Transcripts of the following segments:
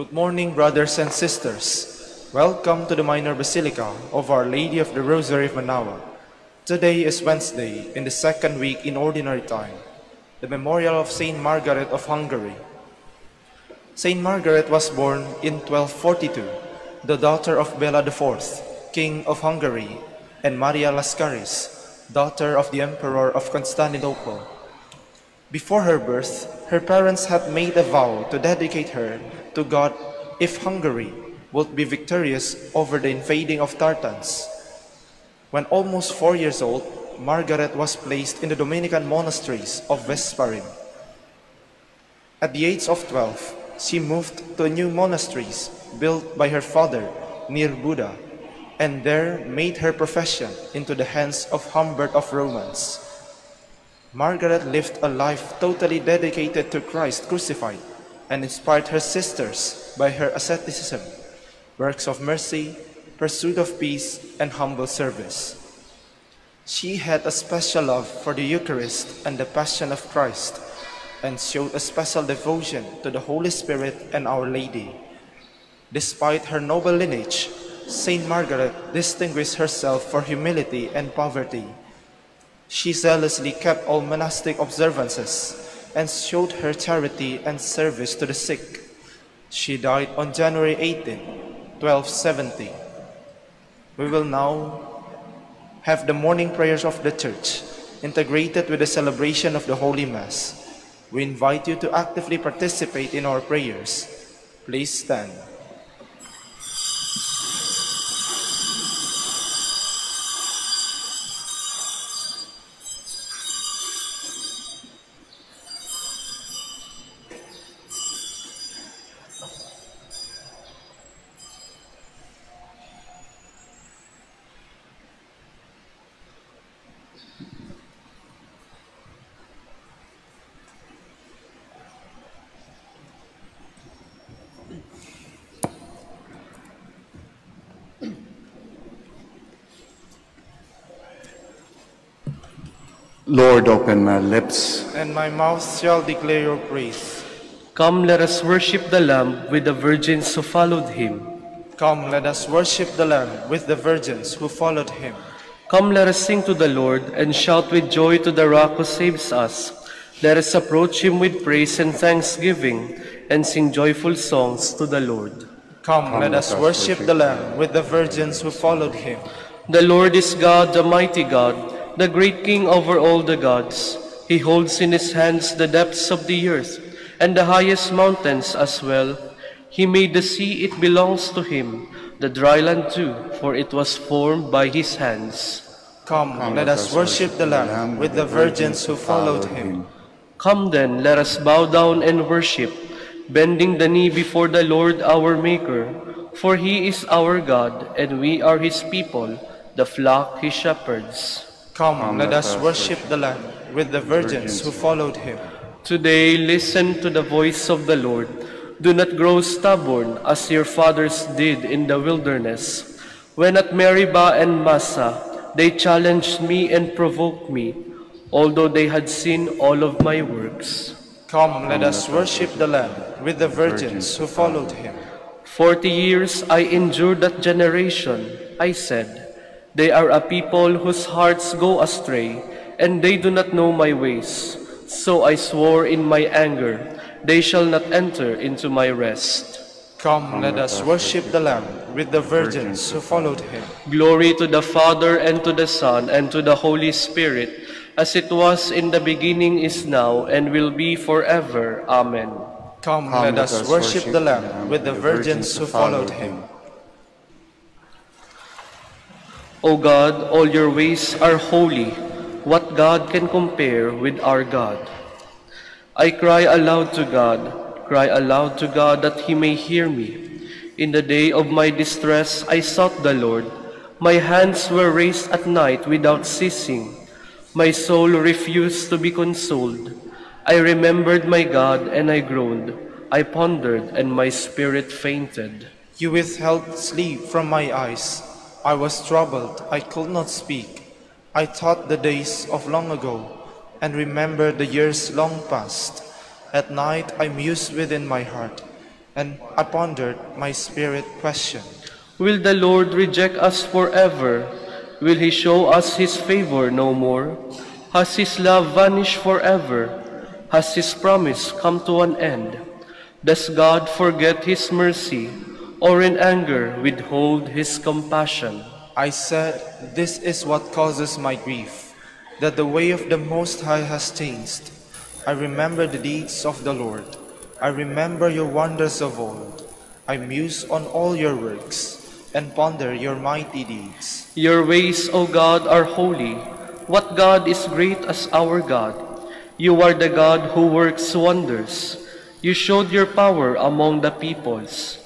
Good morning, brothers and sisters. Welcome to the Minor Basilica of Our Lady of the Rosary of Manaoag. Today is Wednesday in the second week in Ordinary Time, the memorial of Saint Margaret of Hungary. Saint Margaret was born in 1242, the daughter of Bela IV, King of Hungary, and Maria Lascaris, daughter of the Emperor of Constantinople. Before her birth, her parents had made a vow to dedicate her to God if Hungary would be victorious over the invading of Tartans. When almost 4 years old, Margaret was placed in the Dominican monasteries of Veszprém. At the age of 12, she moved to new monasteries built by her father near Buda, and there made her profession into the hands of Humbert of Romans. Margaret lived a life totally dedicated to Christ crucified, and inspired her sisters by her asceticism, works of mercy, pursuit of peace, and humble service. She had a special love for the Eucharist and the Passion of Christ, and showed a special devotion to the Holy Spirit and Our Lady. Despite her noble lineage, Saint Margaret distinguished herself for humility and poverty. She zealously kept all monastic observances, and showed her charity and service to the sick. She died on January 18, 1270. We will now have the morning prayers of the Church, integrated with the celebration of the Holy Mass. We invite you to actively participate in our prayers. Please stand. Lord, open my lips, and my mouth shall declare your praise. Come, let us worship the Lamb with the virgins who followed him. Come, let us worship the Lamb with the virgins who followed him. Come, let us sing to the Lord, and shout with joy to the Rock who saves us. Let us approach him with praise and thanksgiving, and sing joyful songs to the Lord. Come, let us worship the Lamb with the virgins who followed him. The Lord is God, the mighty God, the great King over all the gods. He holds in his hands the depths of the earth, and the highest mountains as well. He made the sea, it belongs to him, the dry land too, for it was formed by his hands. Come, let us worship the Lamb with the virgins who followed him. Come then, let us bow down and worship, bending the knee before the Lord our Maker, for he is our God, and we are his people, the flock he shepherds. Come, let us worship the Lamb with the virgins who followed him. Today, listen to the voice of the Lord. Do not grow stubborn as your fathers did in the wilderness, when at Meribah and Massa they challenged me and provoked me, although they had seen all of my works. Come, let us worship the Lamb with the virgins who followed him. 40 years I endured that generation. I said, they are a people whose hearts go astray, and they do not know my ways. So I swore in my anger, they shall not enter into my rest. Come, let us worship the Lamb with the virgins who followed him. Glory to the Father, and to the Son, and to the Holy Spirit, as it was in the beginning, is now, and will be forever. Amen. Come, let us worship the Lamb with the virgins who followed him. O God, all your ways are holy. What God can compare with our God? I cry aloud to God that he may hear me. In the day of my distress, I sought the Lord. My hands were raised at night without ceasing. My soul refused to be consoled. I remembered my God, and I groaned. I pondered, and my spirit fainted. You withheld sleep from my eyes. I was troubled, I could not speak. I thought the days of long ago, and remembered the years long past. At night I mused within my heart, and upon my spirit question, will the Lord reject us forever? Will he show us his favor no more? Has his love vanished forever? Has his promise come to an end? Does God forget his mercy, or in anger withhold his compassion? I said, this is what causes my grief, that the way of the Most High has changed. I remember the deeds of the Lord. I remember your wonders of old. I muse on all your works, and ponder your mighty deeds. Your ways, O God, are holy. What God is great as our God? You are the God who works wonders. You showed your power among the peoples.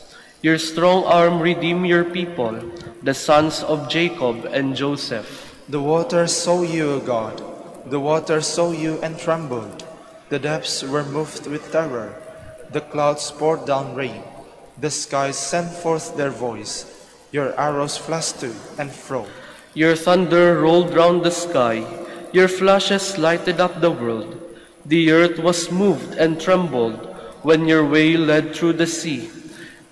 Your strong arm redeemed your people, the sons of Jacob and Joseph. The waters saw you, O God. The waters saw you and trembled. The depths were moved with terror. The clouds poured down rain. The skies sent forth their voice. Your arrows flashed to and fro. Your thunder rolled round the sky. Your flashes lighted up the world. The earth was moved and trembled when your way led through the sea,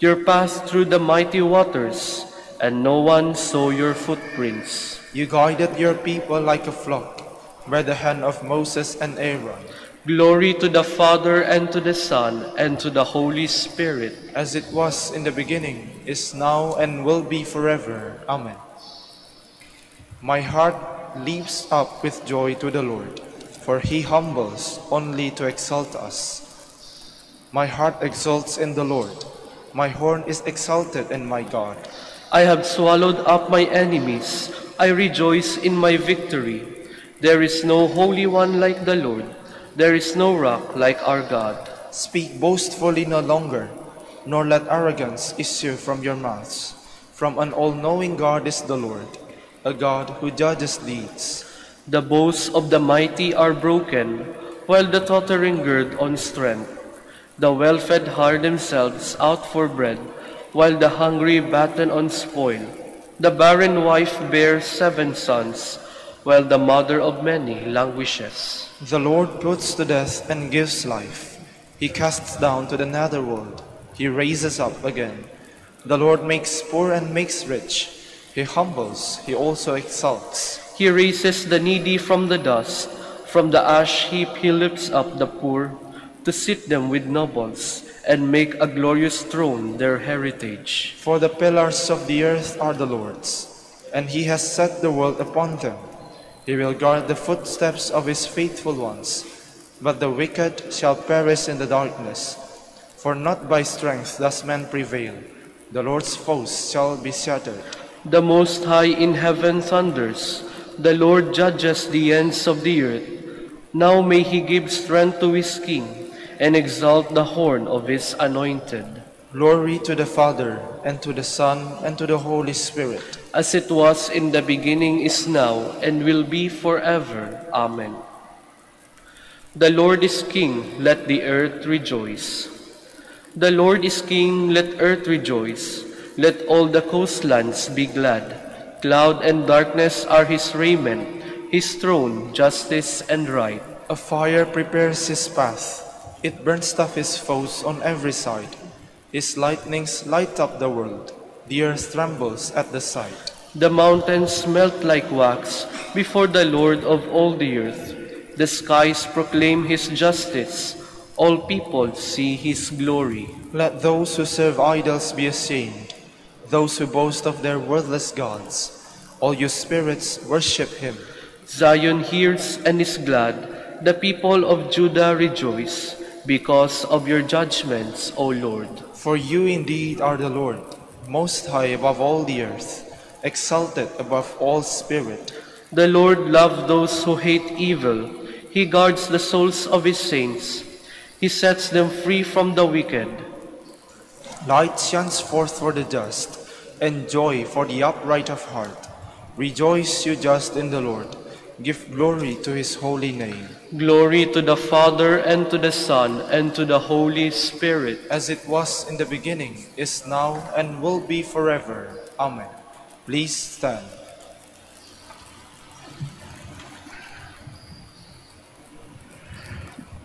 your path through the mighty waters, and no one saw your footprints. You guided your people like a flock by the hand of Moses and Aaron. Glory to the Father, and to the Son, and to the Holy Spirit. As it was in the beginning, is now, and will be forever. Amen. My heart leaps up with joy to the Lord, for he humbles only to exalt us. My heart exalts in the Lord. My horn is exalted in my God. I have swallowed up my enemies. I rejoice in my victory. There is no holy one like the Lord. There is no rock like our God. Speak boastfully no longer, nor let arrogance issue from your mouths. From an all-knowing God is the Lord, a God who judges deeds. The bows of the mighty are broken, while the tottering gird on strength. The well-fed hire themselves out for bread, while the hungry batten on spoil. The barren wife bears 7 sons, while the mother of many languishes. The Lord puts to death and gives life. He casts down to the netherworld. He raises up again. The Lord makes poor and makes rich. He humbles, he also exalts. He raises the needy from the dust. From the ash heap he lifts up the poor, to sit them with nobles, and make a glorious throne their heritage. For the pillars of the earth are the Lord's, and he has set the world upon them. He will guard the footsteps of his faithful ones, but the wicked shall perish in the darkness. For not by strength does man prevail. The Lord's foes shall be shattered. The Most High in heaven thunders. The Lord judges the ends of the earth. Now may he give strength to his king, and exalt the horn of his anointed. Glory to the Father, and to the Son, and to the Holy Spirit. As it was in the beginning, is now, and will be forever. Amen. The Lord is King, let the earth rejoice. The Lord is King, let earth rejoice. Let all the coastlands be glad. Cloud and darkness are his raiment, his throne, justice and right. A fire prepares his path. It burns off his foes on every side. His lightnings light up the world. The earth trembles at the sight. The mountains melt like wax before the Lord of all the earth. The skies proclaim his justice. All people see his glory. Let those who serve idols be ashamed, those who boast of their worthless gods. All you spirits, worship him. Zion hears and is glad. The people of Judah rejoice because of your judgments, O Lord. For you indeed are the Lord, most high above all the earth, exalted above all spirit. The Lord loves those who hate evil. He guards the souls of his saints. He sets them free from the wicked. Light shines forth for the just, and joy for the upright of heart. Rejoice, you just, in the Lord. Give glory to his holy name. Glory to the Father, and to the Son, and to the Holy Spirit. As it was in the beginning, is now, and will be forever. Amen. Please stand.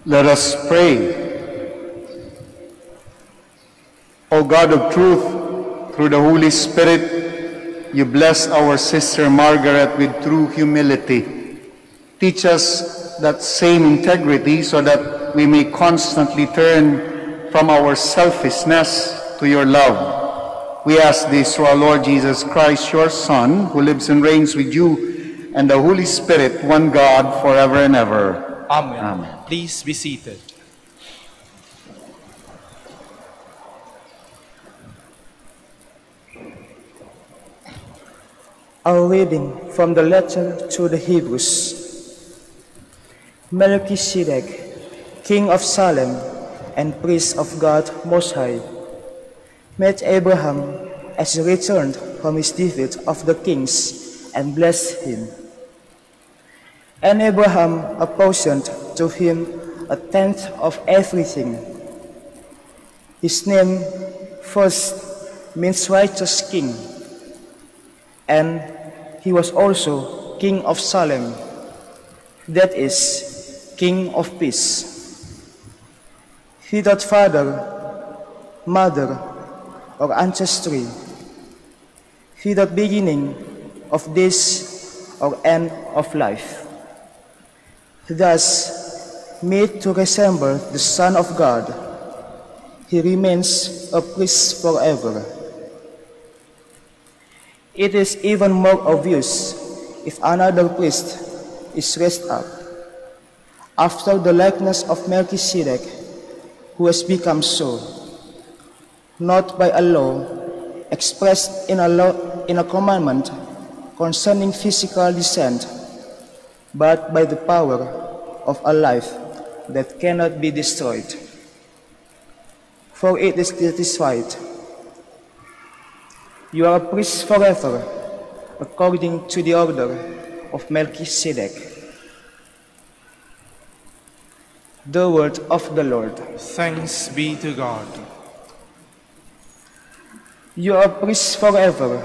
Let us pray. O God of truth, through the Holy Spirit, you bless our sister Margaret with true humility. Teach us that same integrity so that we may constantly turn from our selfishness to your love. We ask this through our Lord Jesus Christ, your Son, who lives and reigns with you and the Holy Spirit, one God, forever and ever. Amen. Amen. Please be seated. A reading from the letter to the Hebrews. Melchizedek, king of Salem and priest of God Most High, met Abraham as he returned from his defeat of the kings and blessed him. And Abraham apportioned to him a tenth of everything. His name first means righteous king, and he was also king of Salem, that is, king of peace. He that father, mother, or ancestry, he that beginning of this or end of life, thus made to resemble the Son of God, he remains a priest forever. It is even more obvious if another priest is raised up, after the likeness of Melchizedek, who has become so, not by a law expressed in a commandment concerning physical descent, but by the power of a life that cannot be destroyed. For it is satisfied, you are a priest forever, according to the order of Melchizedek. The word of the Lord. Thanks be to God. You are a priest forever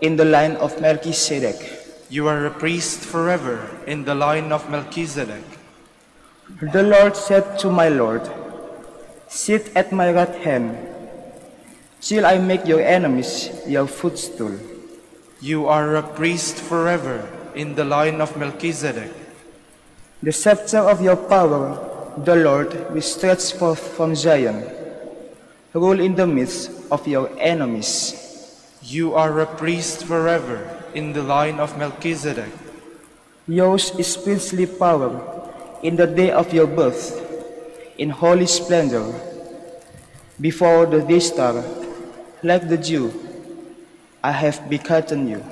in the line of Melchizedek. You are a priest forever in the line of Melchizedek. The Lord said to my Lord, sit at my right hand, till I make your enemies your footstool. You are a priest forever in the line of Melchizedek. The scepter of your power, the Lord, will stretch forth from Zion. Rule in the midst of your enemies. You are a priest forever in the line of Melchizedek. Yours is princely power in the day of your birth, in holy splendor, before the day star. Like the Jew, I have begotten you.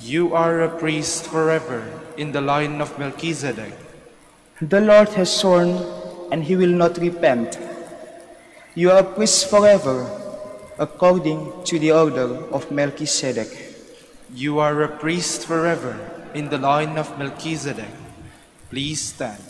You are a priest forever in the line of Melchizedek. The Lord has sworn, and he will not repent. You are a priest forever, according to the order of Melchizedek. You are a priest forever in the line of Melchizedek. Please stand.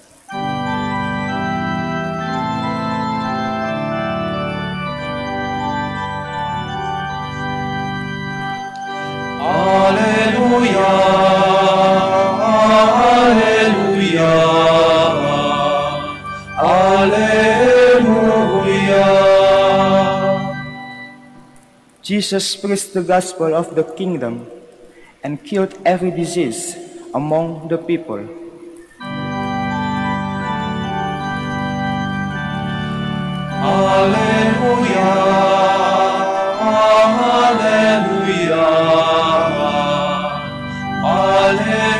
Jesus preached the gospel of the kingdom and cured every disease among the people. Alleluia, alleluia, alleluia.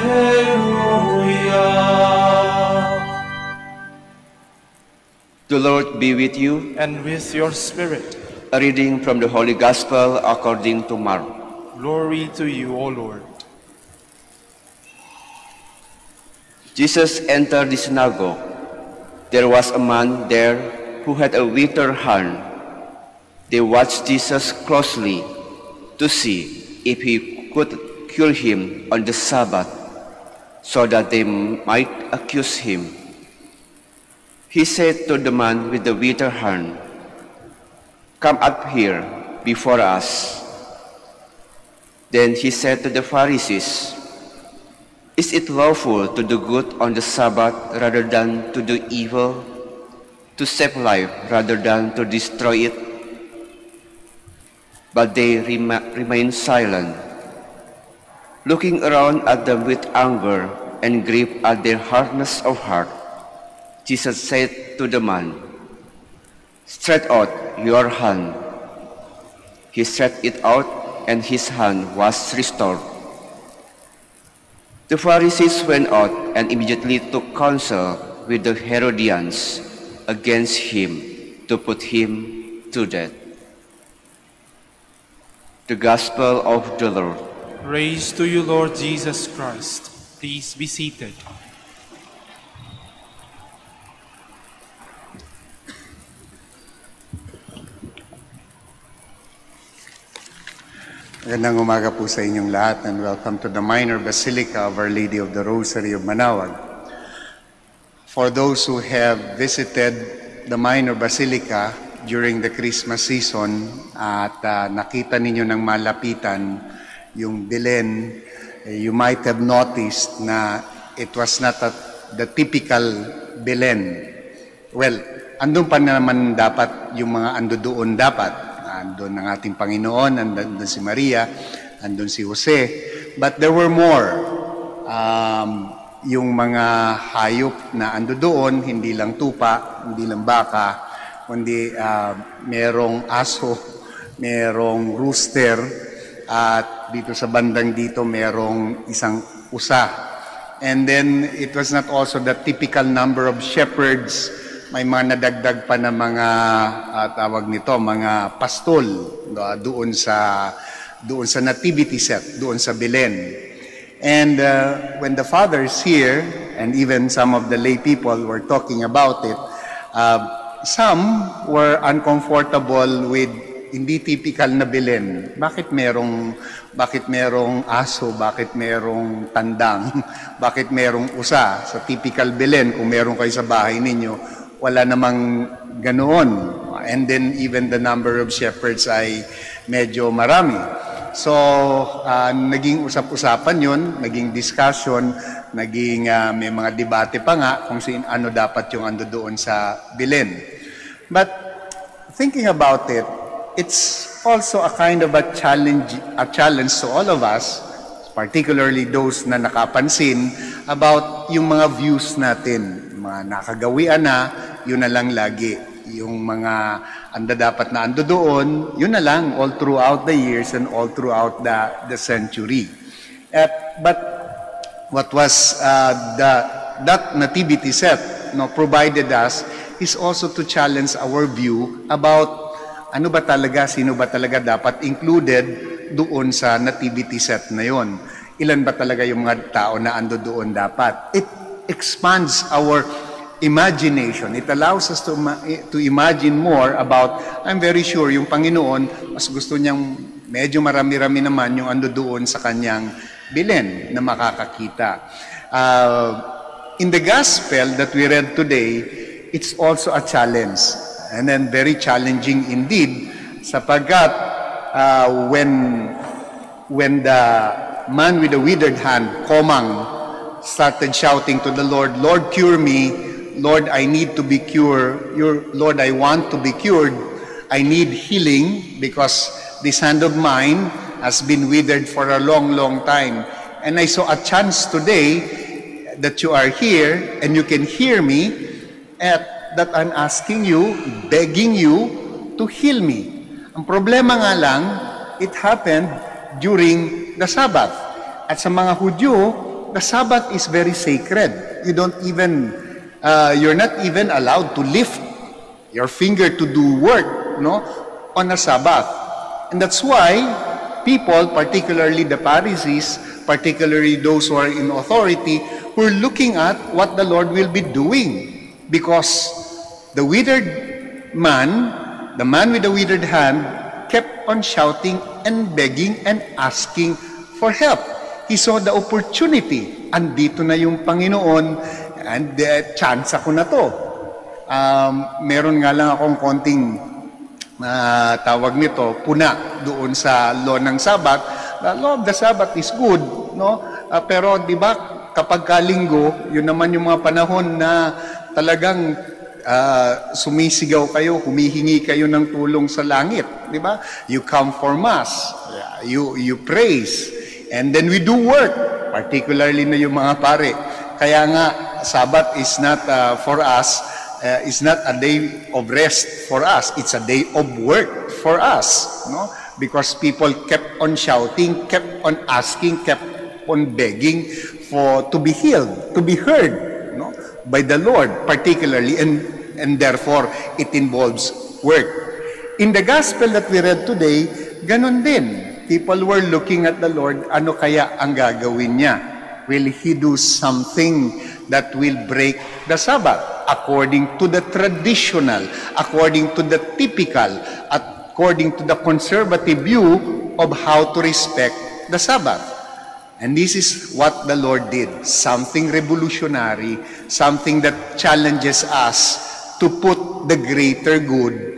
The Lord be with you. And with your spirit. A reading from the Holy Gospel according to Mark. Glory to you, O Lord. Jesus entered the synagogue. There was a man there who had a withered hand. They watched Jesus closely to see if he could cure him on the Sabbath, so that they might accuse him. He said to the man with the withered hand, come up here before us. Then he said to the Pharisees, is it lawful to do good on the Sabbath rather than to do evil, to save life rather than to destroy it? but they remained silent, looking around at them with anger and grief at their hardness of heart. Jesus said to the man, "Stretch out your hand." He stretched it out, and his hand was restored. The Pharisees went out and immediately took counsel with the Herodians against him to put him to death. The Gospel of the Lord. Praise to you, Lord Jesus Christ. Please be seated. Magandang umaga po sa inyong lahat, and welcome to the Minor Basilica of Our Lady of the Rosary of Manaoag. For those who have visited the Minor Basilica during the Christmas season at nakita ninyo ng malapitan yung Belen, you might have noticed na it was not the typical Belen. Well, andun pa naman dapat yung mga ando doon dapat. Andun ang ating Panginoon, andun si Maria, andun si Jose. But there were more. Yung mga hayop na ando doon, hindi lang tupa, hindi lang baka, kundi merong aso, merong rooster, at dito sa bandang dito merong isang usa. And then it was not also the typical number of shepherds. May mga nadagdag pa na mga tawag nito, mga pastol doon sa nativity set, doon sa Belen. And when the fathers here, and even some of the lay people were talking about it, some were uncomfortable with hindi typical na Belen. Bakit merong aso, bakit merong tandang, bakit merong usa sa typical Belen? Kung meron kayo sa bahay ninyo, wala namang ganoon. And then even the number of shepherds ay medyo marami. So, naging usap-usapan yun, naging discussion, naging may mga debate pa nga kung ano dapat yung ando doon sa Belen. But thinking about it, it's also a kind of a challenge to all of us, particularly those na nakapansin, about yung mga views natin. Mga nakagawian na, yun na lang lagi. Yung mga dapat na ando doon, yun na lang all throughout the years and all throughout the century. But what was that nativity set provided us is also to challenge our view about ano ba talaga, sino ba talaga dapat included doon sa nativity set na yun. Ilan ba talaga yung mga tao na ando doon dapat? It expands our imagination. It allows us to imagine more about, I'm very sure, yung Panginoon, mas gusto niyang medyo marami-rami naman yung ando doon sa kanyang Belen na makakakita. In the Gospel that we read today, it's also a challenge. And then very challenging indeed, sapagkat when the man with the withered hand, Komang, started shouting to the Lord, "Lord, cure me. Lord, I need to be cured. Lord, I want to be cured. I need healing because this hand of mine has been withered for a long, long time. And I saw a chance today that you are here and you can hear me, that I'm asking you, begging you to heal me." Ang problema nga lang, it happened during the Sabbath. At sa mga Hudyo, the Sabbath is very sacred. You don't even, you're not even allowed to lift your finger to do work, on a Sabbath. And that's why people, particularly the Pharisees, particularly those who are in authority, were looking at what the Lord will be doing. Because the withered man, the man with the withered hand, kept on shouting and begging and asking for help. He saw the opportunity. Andito na yung Panginoon, and chance ako na to. Meron nga lang akong konting tawag nito, puna doon sa law ng Sabbath. The law of the Sabbath is good, pero di ba kapag Linggo, yun naman yung mga panahon na talagang sumisigaw kayo, humihingi kayo ng tulong sa langit. di ba? You come for Mass, you praise, and then we do work, particularly na yung mga pare. Kaya nga, Sabbath is not for us, it's not a day of rest for us, it's a day of work for us, no? Because people kept on shouting, kept on asking, kept on begging for to be healed, to be heard, no? By the Lord, particularly, and therefore it involves work. In the gospel that we read today, ganun din. People were looking at the Lord, ano kaya ang gagawin niya? Will He do something that will break the Sabbath according to the traditional, according to the typical, according to the conservative view of how to respect the Sabbath? And this is what the Lord did, something revolutionary, something that challenges us to put the greater good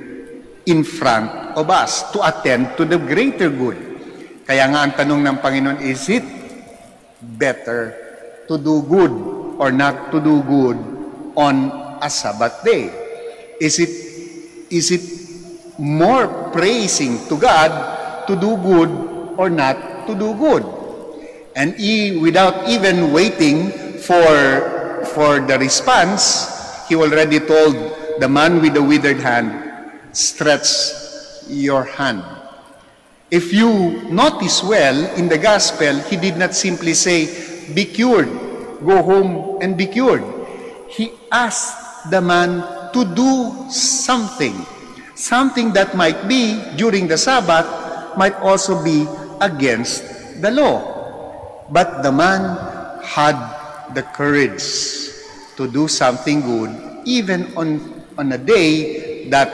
in front of us, to attend to the greater good. Kaya nga ang tanong ng Panginoon, is it better to do good or not to do good on a Sabbath day? Is it more praising to God to do good or not to do good? And without even waiting for the response, He already told the man with the withered hand, stretch your hand. If you notice well in the Gospel, He did not simply say, be cured, go home and be cured. He asked the man to do something that might be during the Sabbath, might also be against the law. But the man had the courage to do something good, even on a day that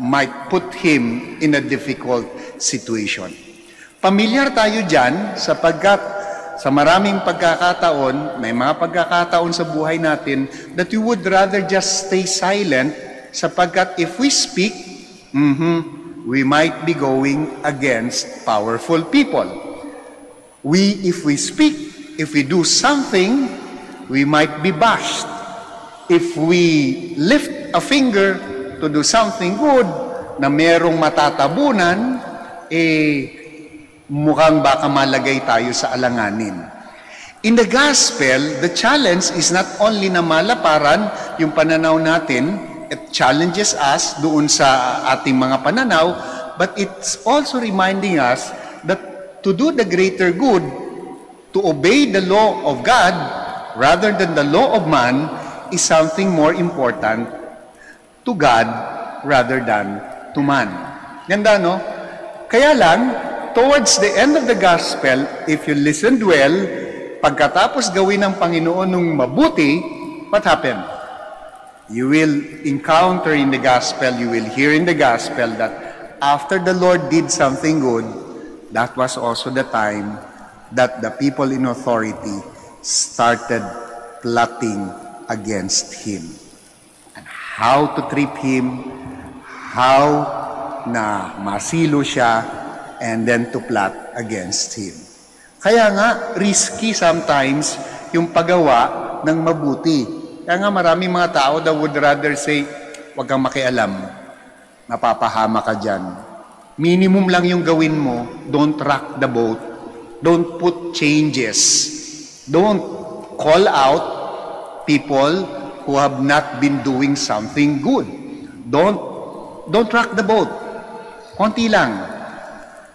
might put him in a difficult situation. Pamilyar tayo dyan sapagkat sa maraming pagkakataon, may mga pagkakataon sa buhay natin that we would rather just stay silent sapagkat if we speak, we might be going against powerful people. If we speak, if we do something, we might be bashed. If we lift a finger to do something good na merong matatabunan, mukhang baka malagay tayo sa alanganin. In the Gospel, the challenge is not only na malaparan yung pananaw natin, it challenges us doon sa ating mga pananaw, but it's also reminding us that to do the greater good, to obey the law of God rather than the law of man is something more important to God rather than to man. Ganda, no? Kaya lang, towards the end of the Gospel, if you listened well, pagkatapos gawin ng Panginoon ng mabuti, what happened? You will encounter in the Gospel, you will hear in the Gospel that after the Lord did something good, that was also the time that the people in authority started plotting against him. And how to trip him, how na masilo siya, and then to plot against him. Kaya nga, risky sometimes yung paggawa ng mabuti. Kaya nga maraming mga tao that would rather say, huwag kang makialam, mapapahama ka dyan. Minimum lang yung gawin mo, don't rock the boat, don't put changes, don't call out people who have not been doing something good. Don't rock the boat. Konti lang.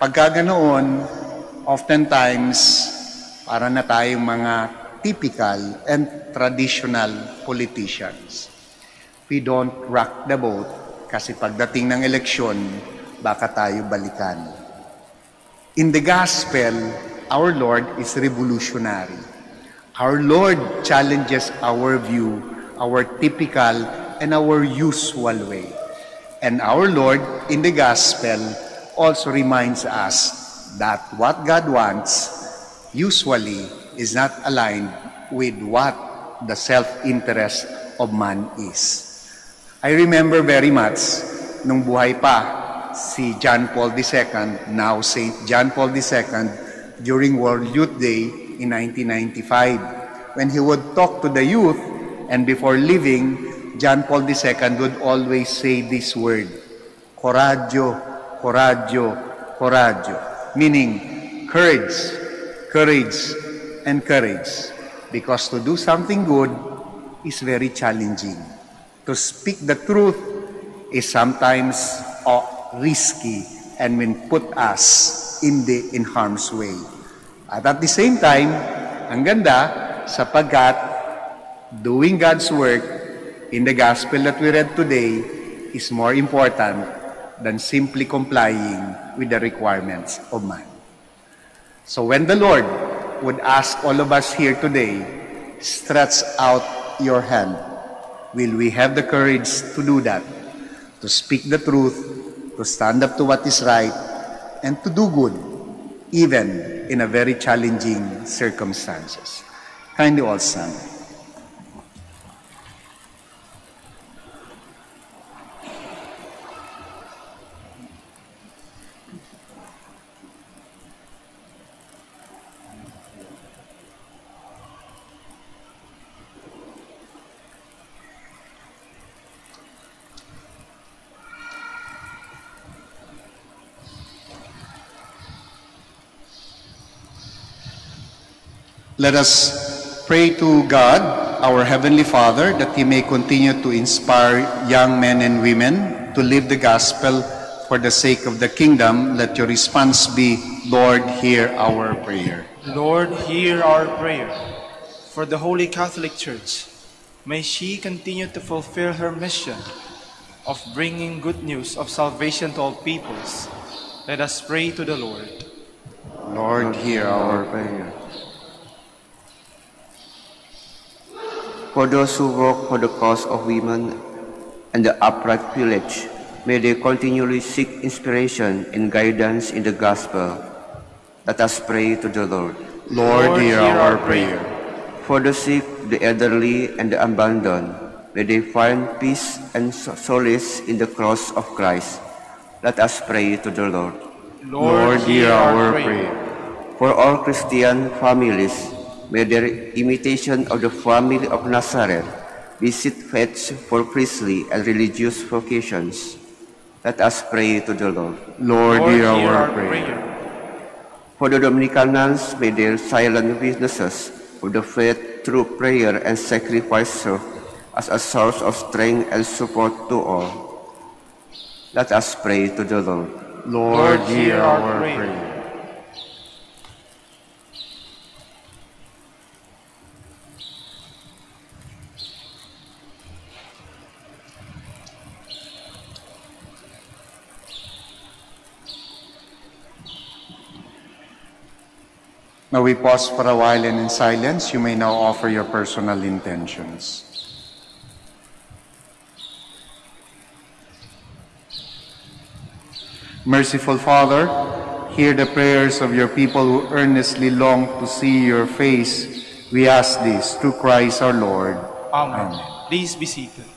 Pagka ganoon, oftentimes, para na tayong mga typical and traditional politicians. We don't rock the boat kasi pagdating ng eleksyon, baka tayo balikan. In the Gospel, our Lord is revolutionary. Our Lord challenges our view, our typical, and our usual way. And our Lord, in the Gospel, also reminds us that what God wants usually is not aligned with what the self-interest of man is. I remember very much, nung buhay pa, si John Paul II, now St. John Paul II, during World Youth Day in 1995. When he would talk to the youth, and before leaving, John Paul II would always say this word, Coraggio, coraggio, coraggio, meaning courage, courage, and courage. Because to do something good is very challenging. To speak the truth is sometimes risky and will put us in harm's way. At the same time, ang ganda, sapagkat doing God's work in the gospel that we read today is more important than simply complying with the requirements of man. So when the Lord would ask all of us here today, stretch out your hand. Will we have the courage to do that? To speak the truth, to stand up to what is right, and to do good, even in a very challenging circumstances. Kindly all stand. Let us pray to God, our Heavenly Father, that He may continue to inspire young men and women to live the gospel for the sake of the kingdom. Let your response be, Lord, hear our prayer. Lord, hear our prayer. For the Holy Catholic Church, may she continue to fulfill her mission of bringing good news of salvation to all peoples. Let us pray to the Lord. Lord, hear our prayer. For those who work for the cause of women and the upright village, may they continually seek inspiration and guidance in the gospel. Let us pray to the Lord. Lord, hear our prayer. For the sick, the elderly, and the abandoned, may they find peace and solace in the cross of Christ. Let us pray to the Lord. Lord, hear our prayer. For all Christian families, may their imitation of the family of Nazareth be steadfast for priestly and religious vocations. Let us pray to the Lord. Lord, hear our prayer. For the Dominican nuns, may their silent witnesses of the faith through prayer and sacrifice serve as a source of strength and support to all. Let us pray to the Lord. Lord, hear our prayer. Now we pause for a while, and in silence, you may now offer your personal intentions. Merciful Father, hear the prayers of your people who earnestly long to see your face. We ask this through Christ our Lord. Amen. Amen. Please be seated.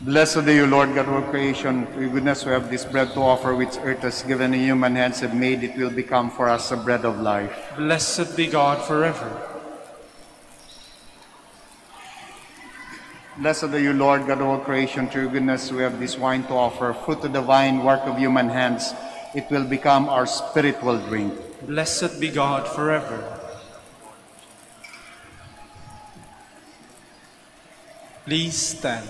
Blessed are you, Lord God of creation. Through goodness we have this bread to offer, which earth has given and human hands have made. It will become for us a bread of life. Blessed be God forever. Blessed are you, Lord God of creation. Through goodness we have this wine to offer, fruit of the vine, work of human hands. It will become our spiritual drink. Blessed be God forever. Please stand.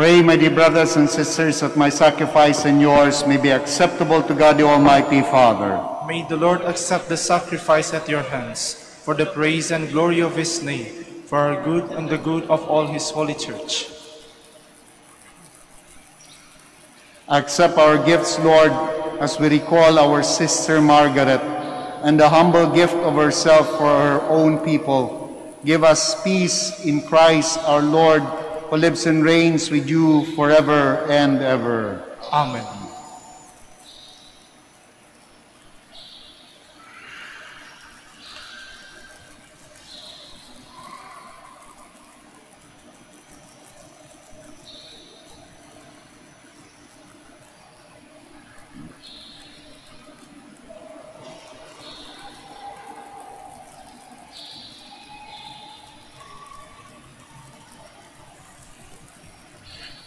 Pray, my dear brothers and sisters, that my sacrifice and yours may be acceptable to God the Almighty Father. May the Lord accept the sacrifice at your hands for the praise and glory of His name, for our good and the good of all His holy church. Accept our gifts, Lord, as we recall our sister Margaret and the humble gift of herself for her own people. Give us peace in Christ our Lord, who lives and reigns with you forever and ever. Amen.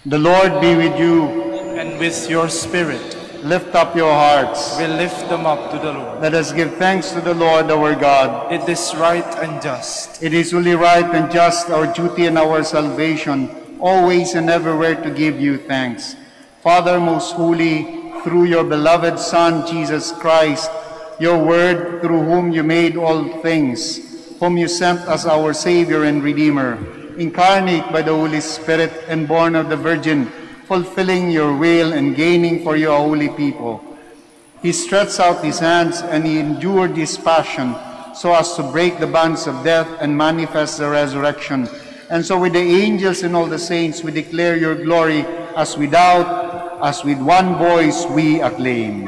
The Lord be with you. And with your spirit. Lift up your hearts. We lift them up to the Lord. Let us give thanks to the Lord our God. It is right and just. It is only right and just, our duty and our salvation, always and everywhere to give you thanks. Father most holy, through your beloved Son, Jesus Christ, your Word, through whom you made all things, whom you sent as our Savior and Redeemer, incarnate by the Holy Spirit and born of the Virgin, fulfilling your will and gaining for your holy people. He stretched out his hands and he endured his passion so as to break the bonds of death and manifest the resurrection. And so with the angels and all the saints, we declare your glory as with one voice we acclaim.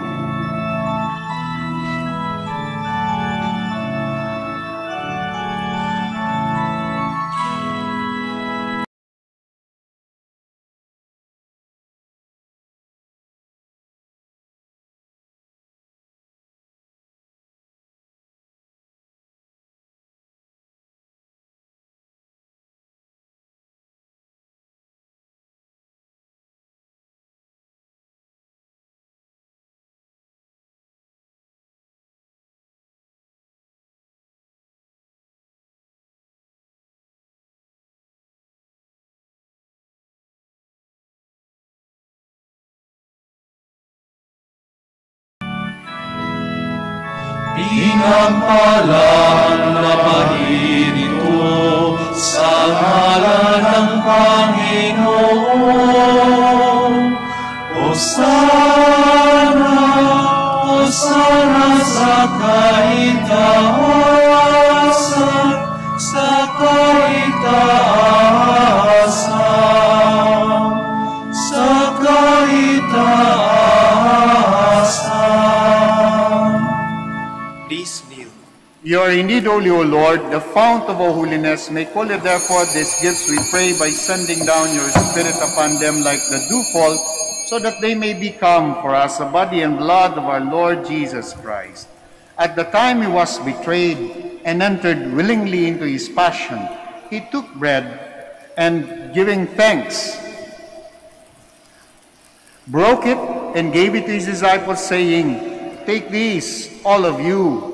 Pinampalatlabahin ito sa ngalan ng Panginoon. Hosana sa kaitaasan, sa kaitaasan, sa kaitaasan. You are indeed holy, O Lord, the fount of all holiness. Make holy, therefore, these gifts, we pray, by sending down your Spirit upon them like the dewfall, so that they may become for us the body and blood of our Lord Jesus Christ. At the time he was betrayed and entered willingly into his passion, he took bread and, giving thanks, broke it and gave it to his disciples, saying, "Take these, all of you,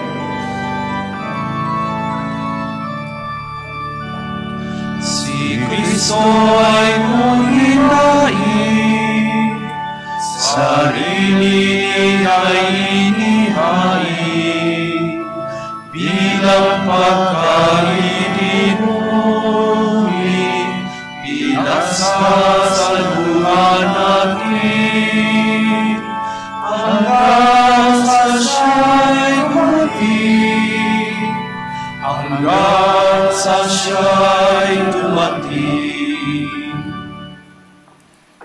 So ay mong sarili niya'y inihain bilang pagkalinuli, pinasasaluhan natin hanggang sa siya'y matin, hanggang sa siya'y dumating.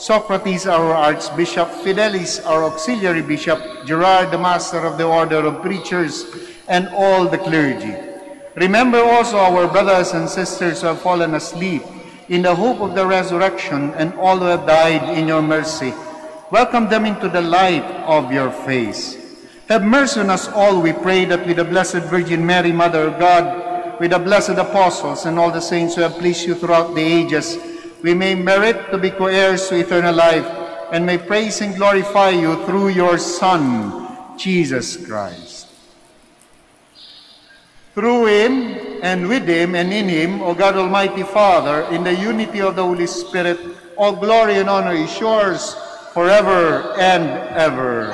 Socrates, our Archbishop, Fidelis, our Auxiliary Bishop, Gerard, the Master of the Order of Preachers, and all the clergy. Remember also our brothers and sisters who have fallen asleep in the hope of the resurrection, and all who have died in your mercy. Welcome them into the light of your face. Have mercy on us all, we pray, that with the Blessed Virgin Mary, Mother of God, with the blessed apostles and all the saints who have pleased you throughout the ages, we may merit to be co-heirs to eternal life, and may praise and glorify you through your Son, Jesus Christ. Through him, and with him, and in him, O God Almighty Father, in the unity of the Holy Spirit, all glory and honor is yours forever and ever.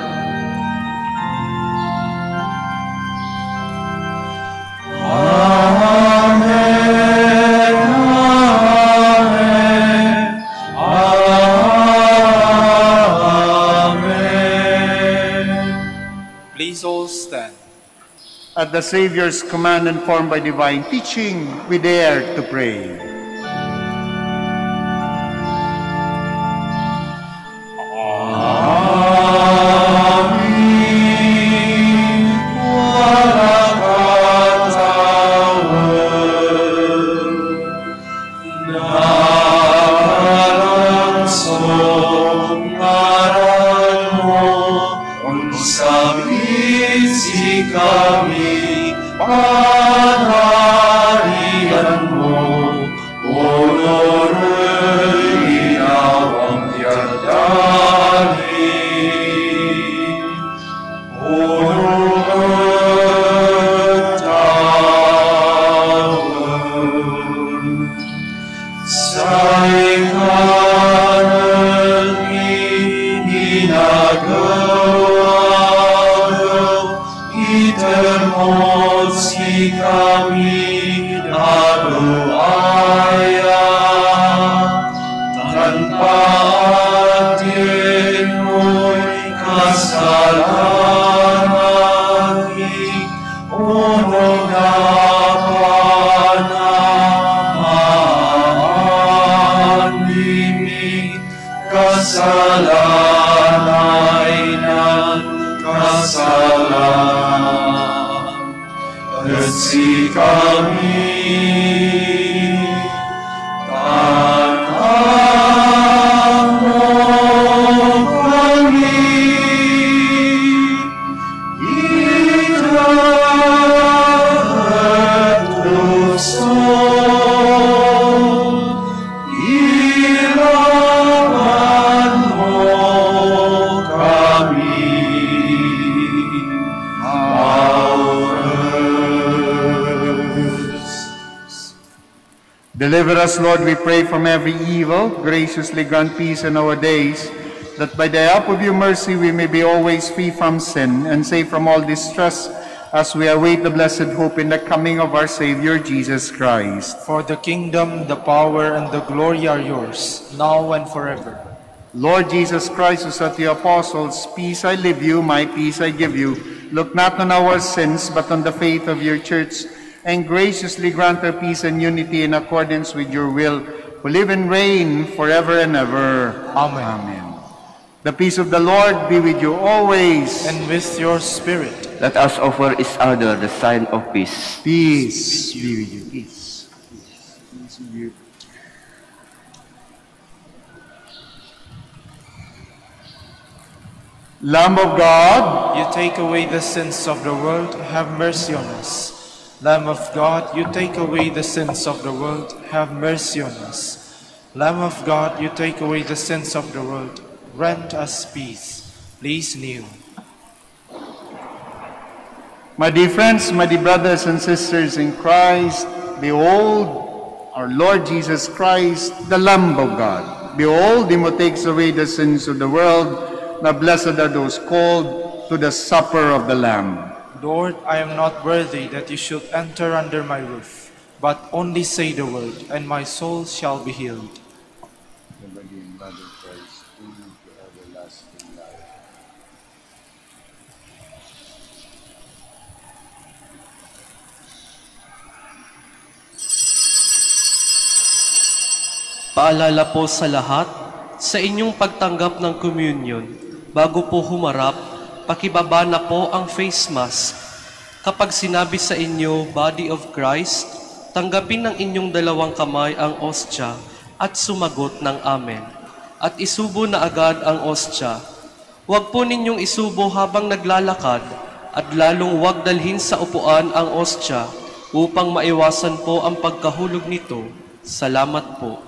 Amen, amen, amen. Please all stand. At the Savior's command, informed by divine teaching, we dare to pray. Deliver us, Lord, we pray, from every evil. Graciously grant peace in our days, that by the help of your mercy we may be always free from sin and safe from all distress, as we await the blessed hope in the coming of our Savior, Jesus Christ. For the kingdom, the power, and the glory are yours, now and forever. Lord Jesus Christ, who said to the apostles, "Peace I leave you, my peace I give you," look not on our sins, but on the faith of your church, and graciously grant her peace and unity in accordance with your will, who live and reign forever and ever. Amen. Amen. The peace of the Lord be with you always. And with your spirit. Let us offer each other the sign of peace. Peace be with you. Peace. Peace. Peace be with you. Lamb of God, you take away the sins of the world, have mercy on us. Lamb of God, you take away the sins of the world, have mercy on us. Lamb of God, you take away the sins of the world, grant us peace. Please kneel. My dear friends, my dear brothers and sisters in Christ, behold our Lord Jesus Christ, the Lamb of God. Behold him who takes away the sins of the world. Now blessed are those called to the supper of the Lamb. Lord, I am not worthy that you should enter under my roof, but only say the word, and my soul shall be healed. Heavenly Mother Christ, to you the everlasting life. Paalala po sa lahat, sa inyong pagtanggap ng communion, bago po humarap, pakibaba na po ang face mask. Kapag sinabi sa inyo, Body of Christ, tanggapin ng inyong dalawang kamay ang ostya at sumagot ng Amen. At isubo na agad ang ostya. Huwag po ninyong isubo habang naglalakad at lalong huwag dalhin sa upuan ang ostya upang maiwasan po ang pagkahulog nito. Salamat po.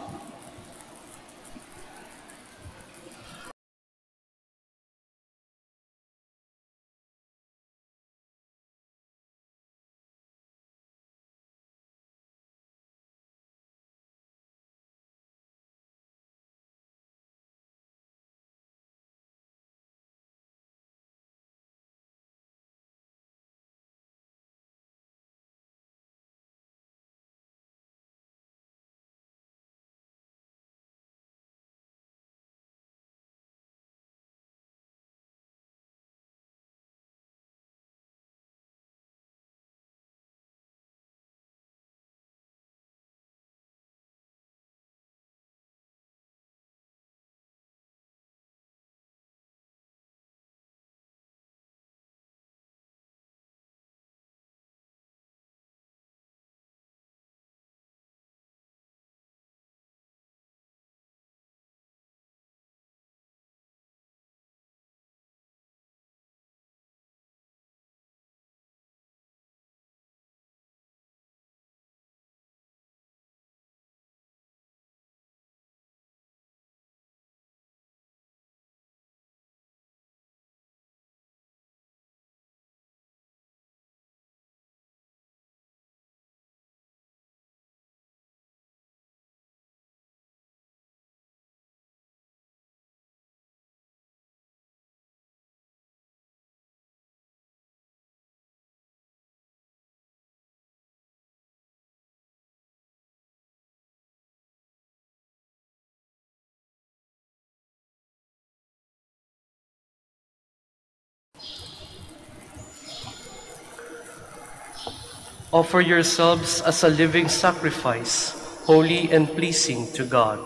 Offer yourselves as a living sacrifice, holy and pleasing to God.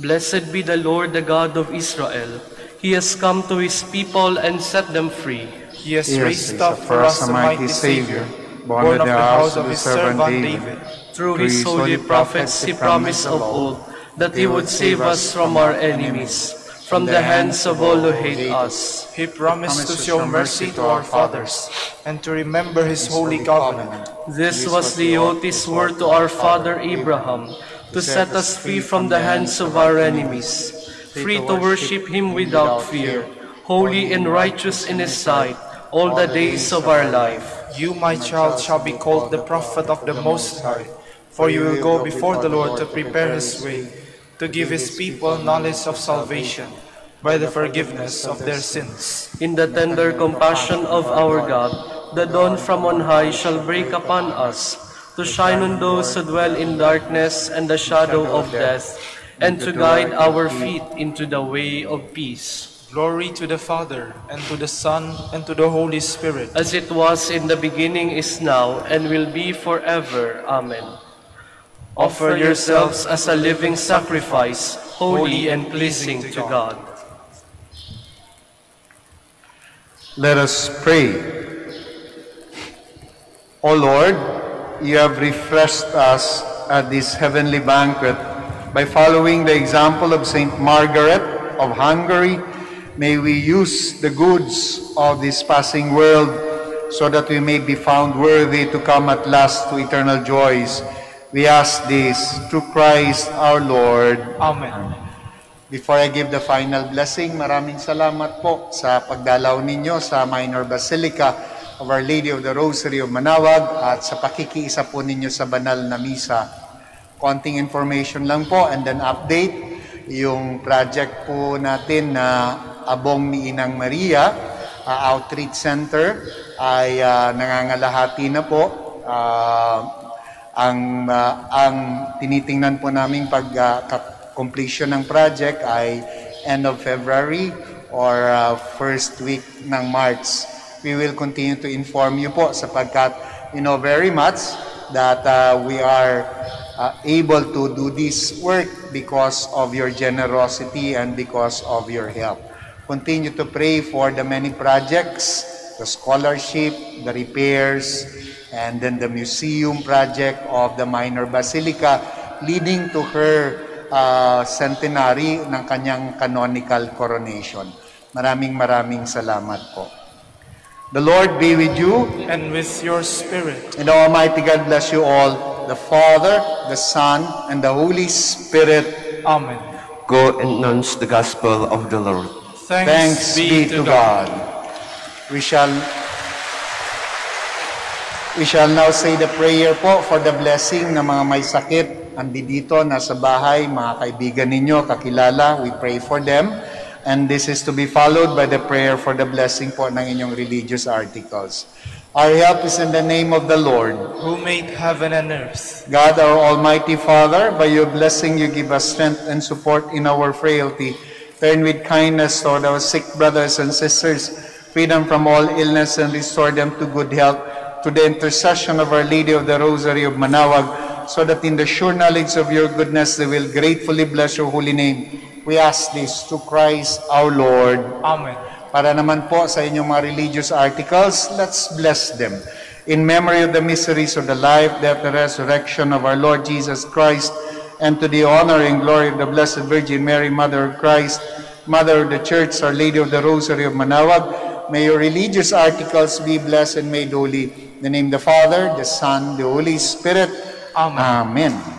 Blessed be the Lord, the God of Israel. He has come to his people and set them free. He has raised up for us a mighty Savior, born of the house of his servant David. Through his holy prophets he promised of old that he would save us from our enemies, from the hands of all who hate us. He promised to show mercy to our fathers and to remember his holy covenant. This was the oath he swore to our father Abraham, to set us free from the hands of our enemies, free to worship him without fear, holy and righteous in his sight all the days of our life. You, my child, shall be called the prophet of the Most High, for you will go before the Lord to prepare his way, to give his people knowledge of salvation by the forgiveness of their sins. In the tender compassion of our God, the dawn from on high shall break upon us, to shine on those who dwell in darkness and the shadow of death, and to guide our feet into the way of peace. Glory to the Father, and to the Son, and to the Holy Spirit. As it was in the beginning, is now, and will be forever. Amen. Offer yourselves as a living sacrifice, holy and pleasing to God. Let us pray. O Lord, you have refreshed us at this heavenly banquet. By following the example of Saint Margaret of Hungary, may we use the goods of this passing world so that we may be found worthy to come at last to eternal joys. We ask this through Christ our Lord. Amen. Before I give the final blessing, maraming salamat po sa pagdalaw ninyo sa Minor Basilica of Our Lady of the Rosary of Manaoag at sa pakikiisa po ninyo sa banal na misa. Konting information lang po and then update. Yung project po natin na Abong ni Inang Maria Outreach Center ay nangangalahati na po. Ang tinitingnan po namin pag completion ng project ay end of February or first week ng March. We will continue to inform you po sapagkat you know very much that we are able to do this work because of your generosity and because of your help. Continue to pray for the many projects, the scholarship, the repairs, and then the museum project of the Minor Basilica leading to her centenary ng kanyang canonical coronation. Maraming salamat po. The Lord be with you. And with your spirit. And Almighty God bless you all, the Father, the Son, and the Holy Spirit. Amen. Go and announce the gospel of the Lord. Thanks be to God. We shall now say the prayer po for the blessing ng mga may sakit. Andi dito, nasa bahay, mga kaibigan ninyo, kakilala, we pray for them. And this is to be followed by the prayer for the blessing po ng inyong religious articles. Our help is in the name of the Lord, who made heaven and earth. God, our Almighty Father, by your blessing you give us strength and support in our frailty. Turn with kindness toward our sick brothers and sisters, free them from all illness and restore them to good health. To the intercession of Our Lady of the Rosary of Manaoag, so that in the sure knowledge of your goodness, they will gratefully bless your holy name. We ask this to Christ our Lord. Amen. Para naman po sa inyong mga religious articles, let's bless them. In memory of the mysteries of the life, death, and resurrection of our Lord Jesus Christ, and to the honor and glory of the Blessed Virgin Mary, Mother of Christ, Mother of the Church, Our Lady of the Rosary of Manaoag, may your religious articles be blessed and made holy. In the name of the Father, the Son, the Holy Spirit. Amen. Amen.